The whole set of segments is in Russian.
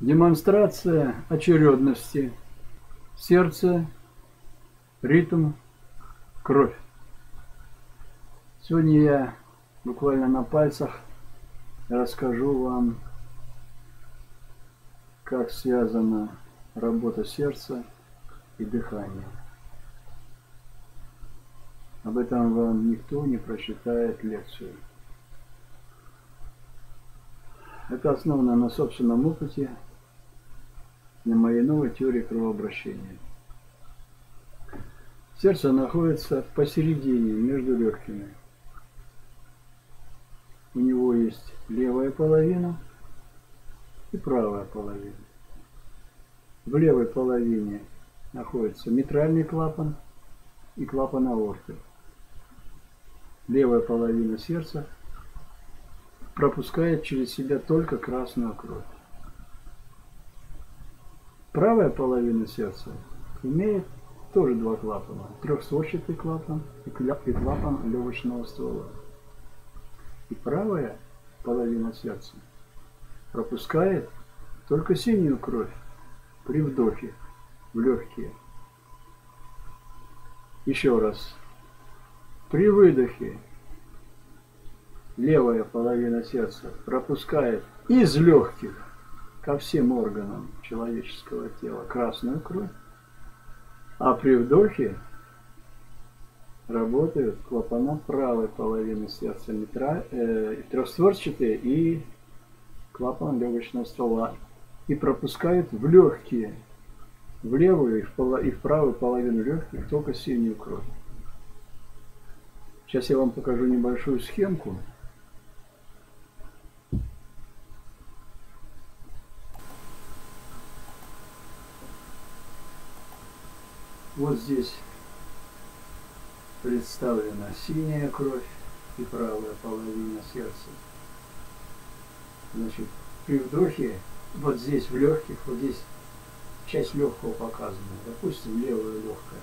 Демонстрация очередности. Сердце, ритм, кровь. Сегодня я буквально на пальцах расскажу вам, как связана работа сердца и дыхания. Об этом вам никто не прочитает лекцию. Это основано на собственном опыте, на моей новой теории кровообращения. Сердце находится посередине, между легкими. У него есть левая половина и правая половина. В левой половине находится митральный клапан и клапан аорты. Левая половина сердца пропускает через себя только красную кровь. Правая половина сердца имеет тоже два клапана. Трехстворчатый клапан и клапан легочного ствола. И правая половина сердца пропускает только синюю кровь при вдохе в легкие. Еще раз. При выдохе левая половина сердца пропускает из легких ко всем органам человеческого тела красную кровь, а при вдохе работают клапана правой половины сердца, трехстворчатые и клапан легочного ствола, и пропускают в легкие, в левую и в правую половину легких только синюю кровь. Сейчас я вам покажу небольшую схемку. Вот здесь представлена синяя кровь и правая половина сердца. Значит, при вдохе, вот здесь в легких, вот здесь часть легкого показана, допустим, левая легкая.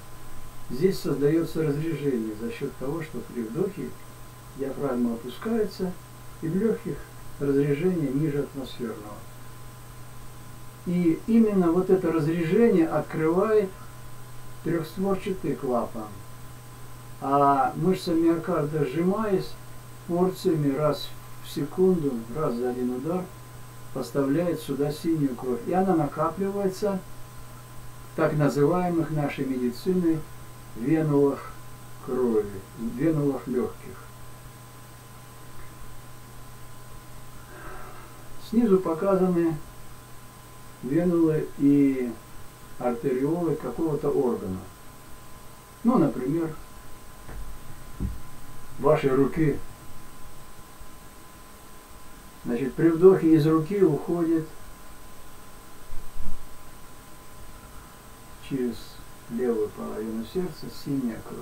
Здесь создается разрежение за счет того, что при вдохе диафрагма опускается, и в легких разрежение ниже атмосферного. И именно вот это разрежение открывает трехстворчатый клапан, а мышца миокарда, сжимаясь, порциями раз в секунду, раз за один удар, поставляет сюда синюю кровь. И она накапливается в так называемых нашей медициной венулах крови, венулах легких. Снизу показаны венулы и артериолы какого-то органа. Ну, например, вашей руки. Значит, при вдохе из руки уходит через левую половину сердца синяя кровь.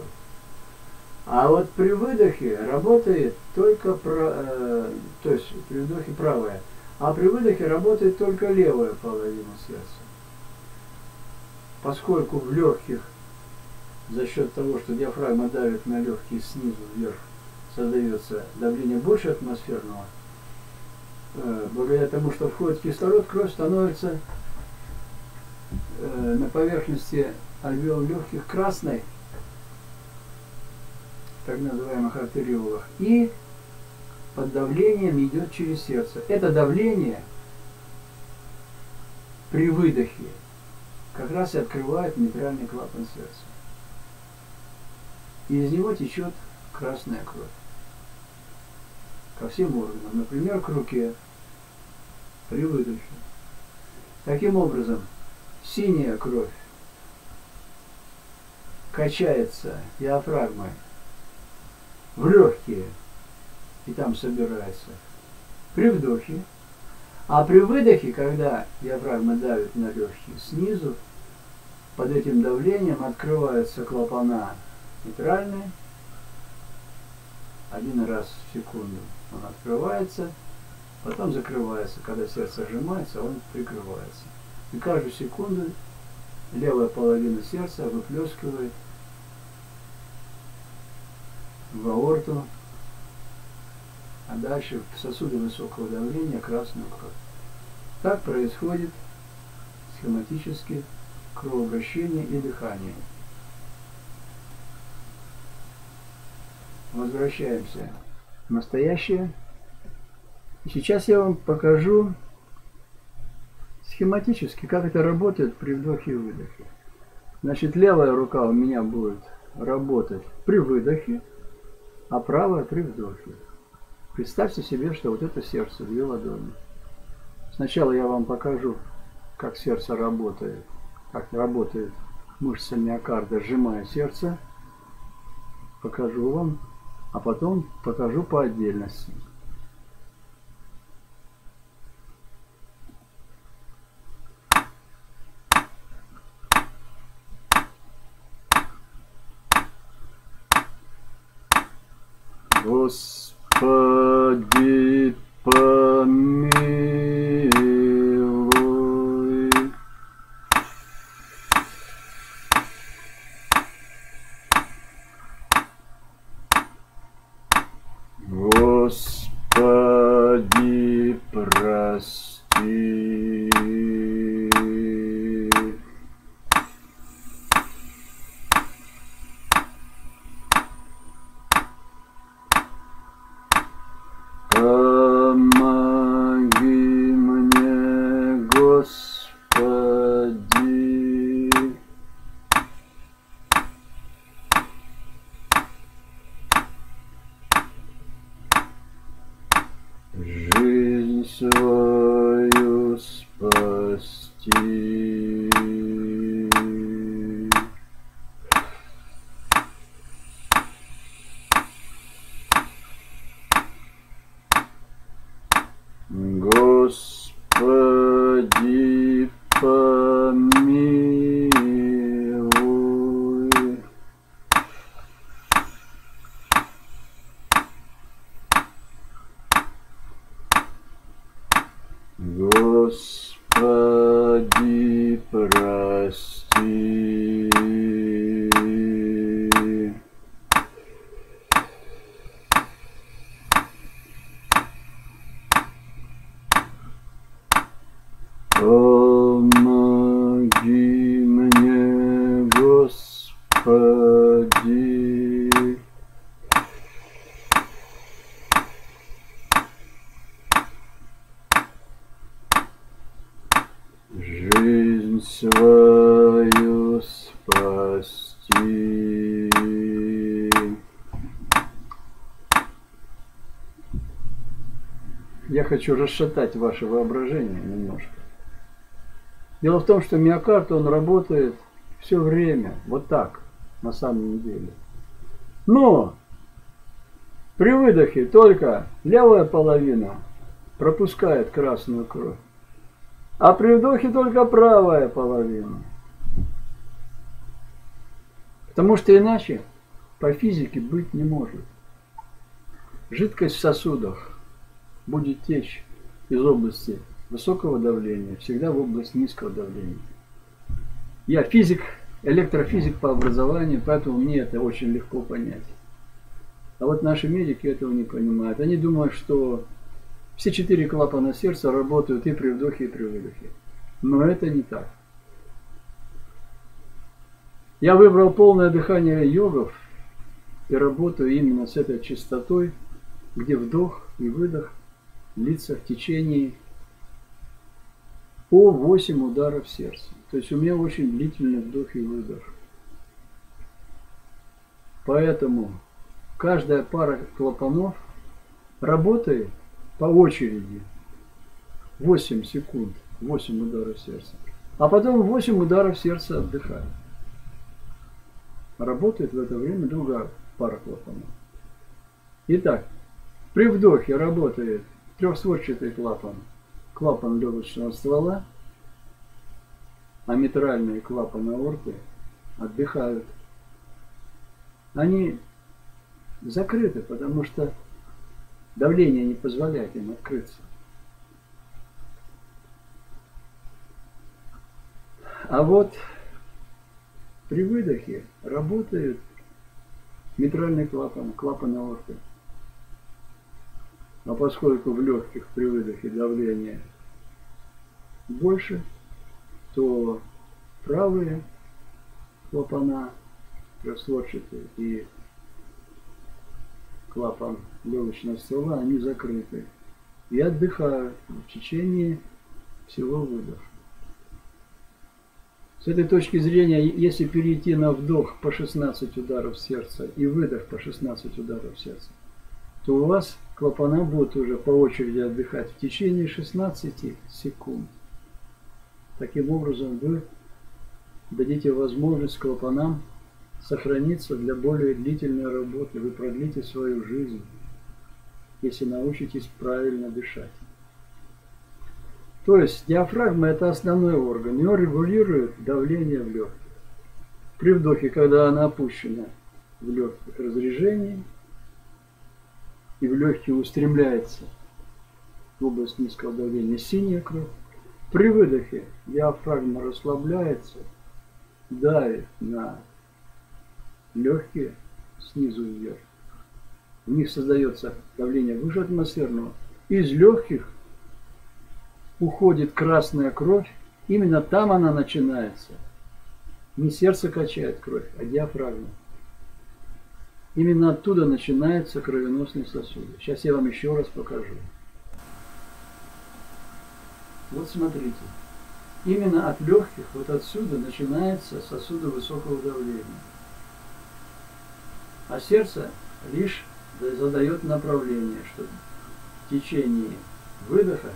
А вот при выдохе работает только при вдохе правая, а при выдохе работает только левая половина сердца. Поскольку в легких, за счет того, что диафрагма давит на легкие снизу вверх, создается давление больше атмосферного, благодаря тому, что входит кислород, кровь становится на поверхности альвеол легких красной, так называемых артериолах, и под давлением идет через сердце. Это давление при выдохе как раз и открывает митральный клапан сердца. И из него течет красная кровь. Ко всем органам. Например, к руке. При выдохе. Таким образом, синяя кровь качается диафрагмой в легкие и там собирается при вдохе. А при выдохе, когда диафрагма давит на легкие снизу, под этим давлением открываются клапана митральные. Один раз в секунду он открывается, потом закрывается. Когда сердце сжимается, он прикрывается. И каждую секунду левая половина сердца выплескивает в аорту, а дальше в сосуды высокого давления красную кровь. Так происходит схематически кровообращение и дыхание. Возвращаемся в настоящее. И сейчас я вам покажу схематически, как это работает при вдохе и выдохе. Значит, левая рука у меня будет работать при выдохе, а правая при вдохе. Представьте себе, что вот это сердце, две ладони. Сначала я вам покажу, как сердце работает, как работает мышца миокарда, сжимая сердце. Покажу вам, а потом покажу по отдельности. Господи, помилуй. Господи, прости. Господи, помилуй. Господи, прости. Свою спасти. Я хочу расшатать ваше воображение немножко. Дело в том, что миокард, он работает все время, вот так, на самом деле. Но при выдохе только левая половина пропускает красную кровь, а при вдохе только правая половина. Потому что иначе по физике быть не может. Жидкость в сосудах будет течь из области высокого давления всегда в область низкого давления. Я физик, электрофизик по образованию, поэтому мне это очень легко понять. А вот наши медики этого не понимают. Они думают, что все четыре клапана сердца работают и при вдохе, и при выдохе. Но это не так. Я выбрал полное дыхание йогов и работаю именно с этой частотой, где вдох и выдох длится в течение по 8 ударов сердца. То есть у меня очень длительный вдох и выдох. Поэтому каждая пара клапанов работает по очереди 8 секунд, 8 ударов сердца, а потом 8 ударов сердца отдыхает. Работает в это время другая пара клапанов. Итак, при вдохе работает трехстворчатый клапан, клапан легочного ствола, а митральные клапаны аорты отдыхают. Они закрыты, потому что давление не позволяет им открыться. А вот при выдохе работает митральный клапан, клапан аорты. А поскольку в легких при выдохе давление больше, то правые клапана, красотчатые и клапан легочного ствола, они закрыты. И отдыхают в течение всего выдоха. С этой точки зрения, если перейти на вдох по 16 ударов сердца и выдох по 16 ударов сердца, то у вас клапана будут уже по очереди отдыхать в течение 16 секунд. Таким образом, вы дадите возможность клапанам сохраниться для более длительной работы. Вы продлите свою жизнь, если научитесь правильно дышать. То есть диафрагма – это основной орган, и он регулирует давление в легких. При вдохе, когда она опущена в легких разрежении и в легкие устремляется в область низкого давления синяя кровь, при выдохе диафрагма расслабляется, давит на легкие снизу вверх. У них создается давление выше атмосферного. Из легких уходит красная кровь, именно там она начинается. Не сердце качает кровь, а диафрагма. Именно оттуда начинаются кровеносные сосуды. Сейчас я вам еще раз покажу. Вот смотрите. Именно от легких, вот отсюда, начинаются сосуды высокого давления. А сердце лишь задает направление, что в течение выдоха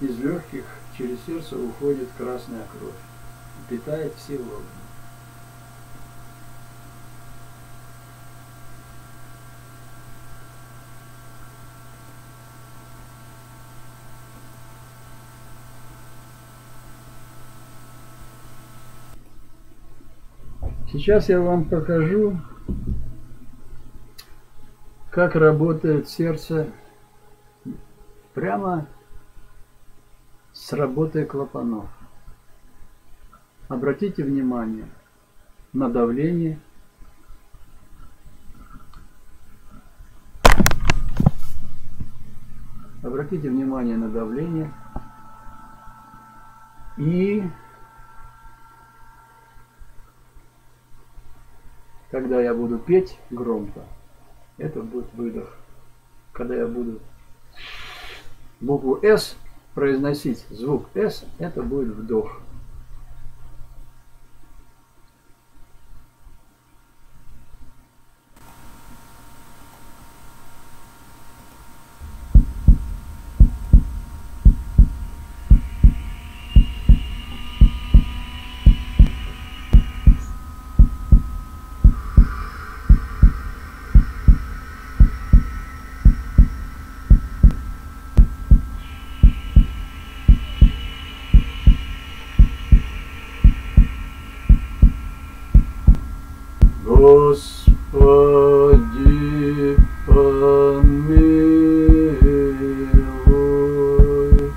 из легких через сердце уходит красная кровь и питает все органы. Сейчас я вам покажу, как работает сердце прямо с работой клапанов. Обратите внимание на давление. Обратите внимание на давление и когда я буду петь громко, это будет выдох. Когда я буду букву «С» произносить, звук «С», это будет вдох. Господи, помилуй.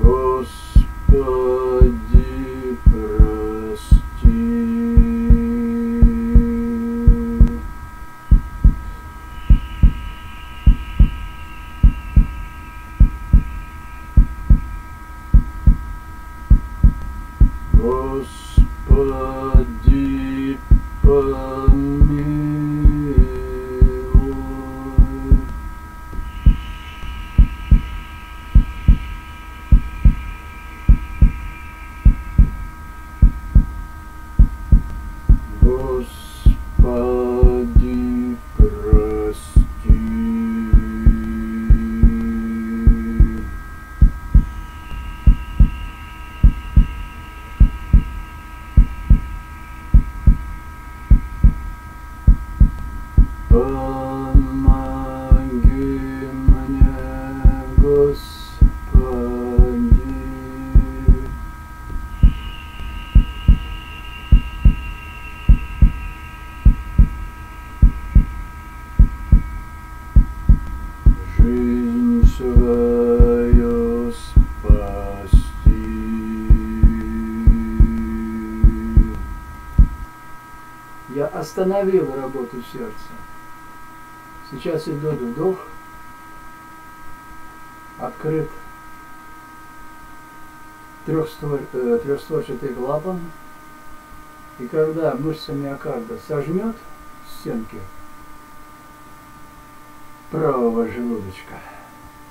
Господи, прости. Господи, помилуй. Господи, прости. Я остановил работу сердца. Сейчас идет вдох, открыт трехстворчатый клапан. И когда мышца миокарда сожмет стенки правого желудочка,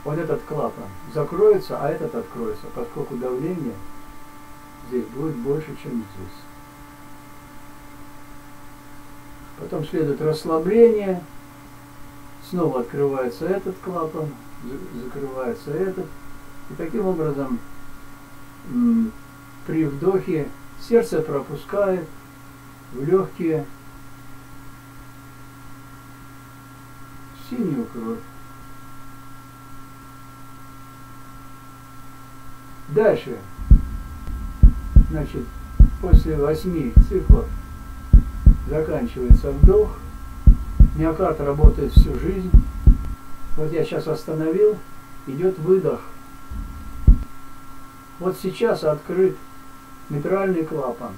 вот этот клапан закроется, а этот откроется, поскольку давление здесь будет больше, чем здесь. Потом следует расслабление, снова открывается этот клапан, закрывается этот. И таким образом при вдохе сердце пропускает в легкие синюю кровь. Дальше, значит, после 8 циклов заканчивается вдох. Миокард работает всю жизнь. Вот я сейчас остановил, идет выдох. Вот сейчас открыт митральный клапан.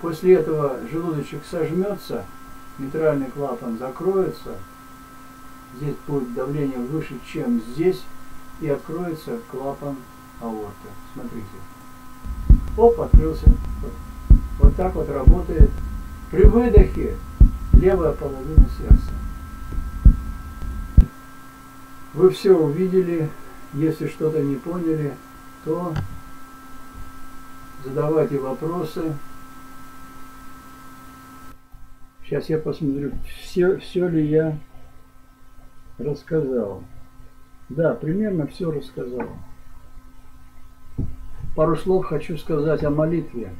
После этого желудочек сожмется, митральный клапан закроется. Здесь будет давление выше, чем здесь. И откроется клапан аорты. Смотрите. Оп, открылся. Вот так вот работает при выдохе левая половина сердца. Вы все увидели. Если что-то не поняли, то задавайте вопросы. Сейчас я посмотрю, все ли я рассказал. Да, примерно все рассказал. Пару слов хочу сказать о молитве.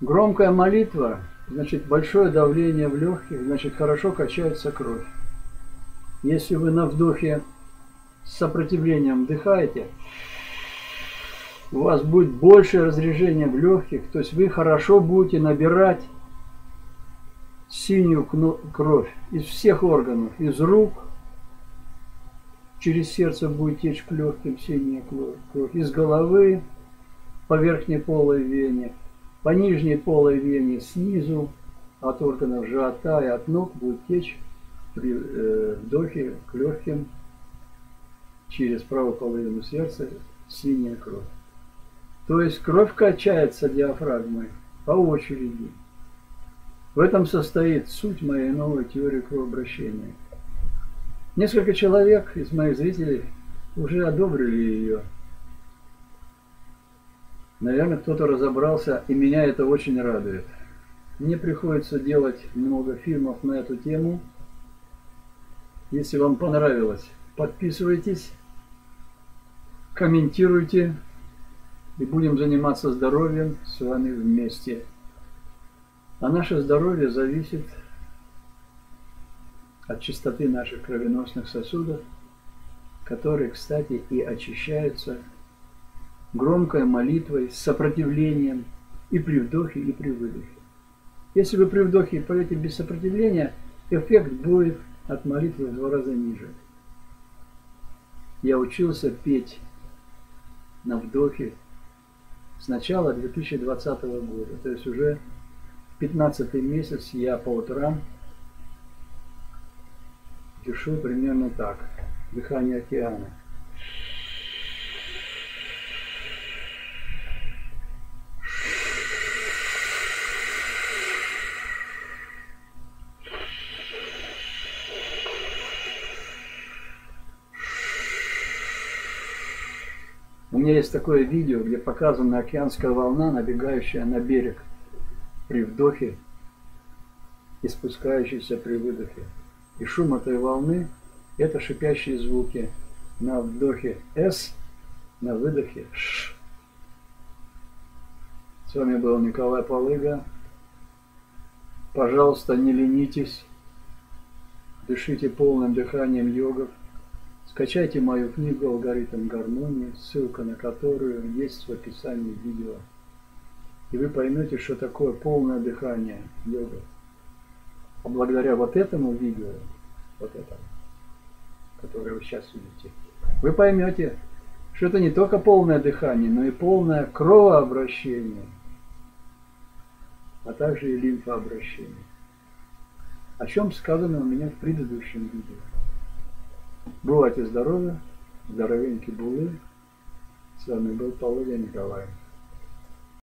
Громкая молитва, значит, большое давление в легких, значит, хорошо качается кровь. Если вы на вдохе с сопротивлением вдыхаете, у вас будет большее разрежение в легких, то есть вы хорошо будете набирать синюю кровь из всех органов, из рук, через сердце будет течь к легким синяя кровь, из головы, по верхней полой вене. По нижней полой вене снизу, от органов живота и от ног будет течь при вдохе к легким через правую половину сердца синяя кровь. То есть кровь качается диафрагмой по очереди. В этом состоит суть моей новой теории кровообращения. Несколько человек из моих зрителей уже одобрили ее. Наверное, кто-то разобрался, и меня это очень радует. Мне приходится делать много фильмов на эту тему. Если вам понравилось, подписывайтесь, комментируйте, и будем заниматься здоровьем с вами вместе. А наше здоровье зависит от чистоты наших кровеносных сосудов, которые, кстати, и очищаются громкой молитвой, с сопротивлением и при вдохе, и при выдохе. Если вы при вдохе поете без сопротивления, эффект будет от молитвы в 2 раза ниже. Я учился петь на вдохе с начала 2020 года. То есть уже 15-й месяц я по утрам дышу примерно так. Дыхание океана. У меня есть такое видео, где показана океанская волна, набегающая на берег при вдохе и спускающаяся при выдохе. И шум этой волны – это шипящие звуки на вдохе «С», на выдохе «Ш». С вами был Николай Палыга. Пожалуйста, не ленитесь, дышите полным дыханием йогов. Скачайте мою книгу «Алгоритм гармонии», ссылка на которую есть в описании видео. И вы поймете, что такое полное дыхание йога. А благодаря вот этому видео, вот этому, которое вы сейчас видите, вы поймете, что это не только полное дыхание, но и полное кровообращение. а также и лимфообращение, о чем сказано у меня в предыдущем видео. Бывайте здоровы, здоровенькие булы. С вами был Павел Николаевич.